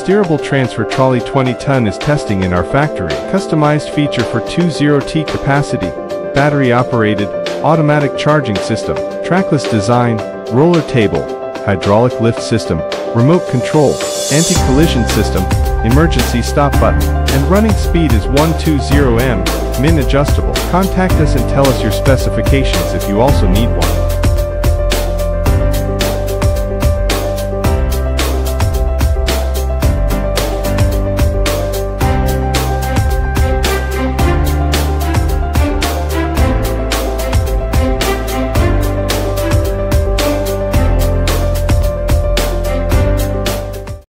Steerable Transfer Trolley 20-ton is testing in our factory. Customized feature for 20T capacity, battery-operated, automatic charging system, trackless design, roller table, hydraulic lift system, remote control, anti-collision system, emergency stop button, and running speed is 120 min adjustable. Contact us and tell us your specifications if you also need one.